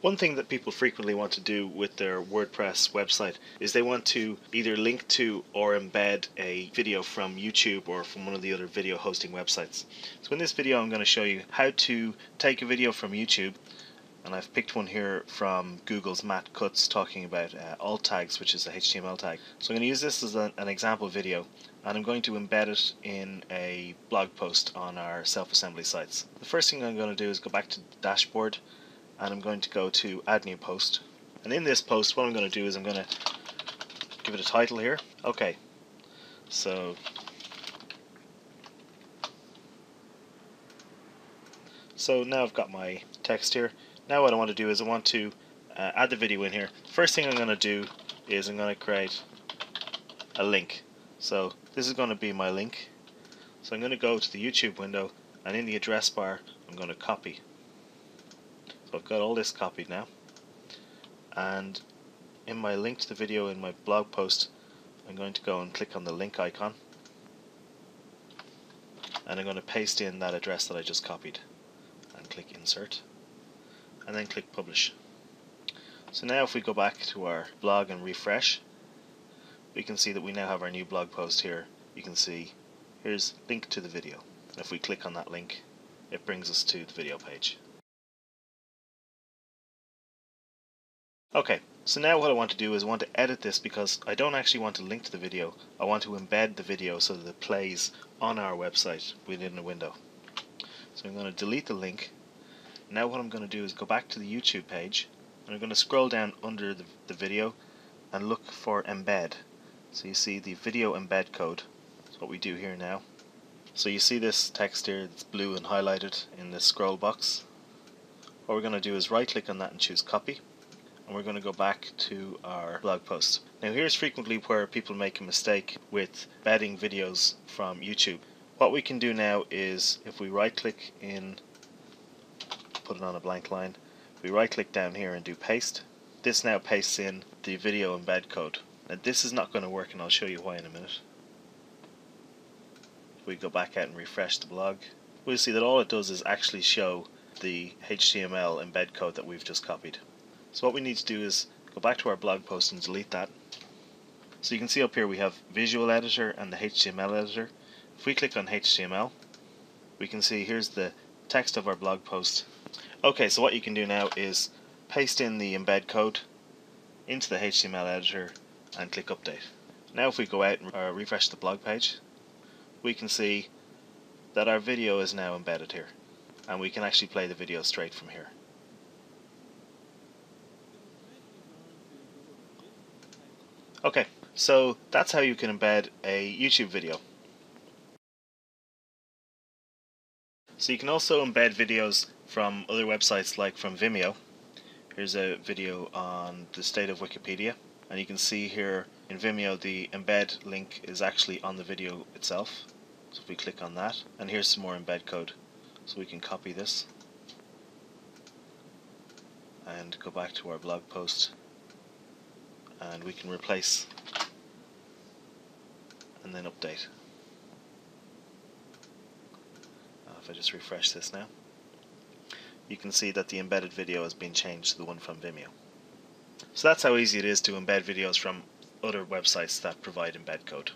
One thing that people frequently want to do with their WordPress website is they want to either link to or embed a video from YouTube or from one of the other video hosting websites. So in this video I'm going to show you how to take a video from YouTube, and I've picked one here from Google's Matt Cutts talking about alt tags, which is a HTML tag. So I'm going to use this as an example video, and I'm going to embed it in a blog post on our self-assembly sites. The first thing I'm going to do is go back to the dashboard, and I'm going to go to add new post, and in this post what I'm going to do is I'm going to give it a title here. Okay, so now I've got my text here. Now what I want to do is I want to add the video in here. First thing I'm going to do is I'm going to create a link. So this is going to be my link. So I'm going to go to the YouTube window, and in the address bar I'm going to copy. I've got all this copied now, and in my link to the video in my blog post I'm going to go and click on the link icon, and I'm going to paste in that address that I just copied and click insert and then click publish. So now if we go back to our blog and refresh, we can see that we now have our new blog post here. You can see here's link to the video. If we click on that link, it brings us to the video page. Okay, so now what I want to do is I want to edit this, because I don't actually want to link to the video. I want to embed the video so that it plays on our website within the window. So I'm going to delete the link. Now what I'm going to do is go back to the YouTube page, and I'm going to scroll down under the video and look for embed. So you see the video embed code. That's what we do here now. So you see this text here that's blue and highlighted in this scroll box. What we're going to do is right click on that and choose copy. And we're going to go back to our blog post. Now here's frequently where people make a mistake with embedding videos from YouTube. What we can do now is if we right click in, put it on a blank line, we right click down here and do paste. This now pastes in the video embed code. Now this is not going to work, and I'll show you why in a minute. If we go back out and refresh the blog, we'll see that all it does is actually show the HTML embed code that we've just copied. So what we need to do is go back to our blog post and delete that. So you can see up here we have visual editor and the HTML editor. If we click on HTML, we can see here's the text of our blog post. Okay, so what you can do now is paste in the embed code into the HTML editor and click update. Now if we go out and refresh the blog page, we can see that our video is now embedded here, and we can actually play the video straight from here. Okay, so that's how you can embed a YouTube video. So you can also embed videos from other websites, like from Vimeo. Here's a video on the state of Wikipedia, and you can see here in Vimeo the embed link is actually on the video itself. So if we click on that, and here's some more embed code. So we can copy this and go back to our blog post, and we can replace and then update. If I just refresh this now, you can see that the embedded video has been changed to the one from Vimeo. So that's how easy it is to embed videos from other websites that provide embed code.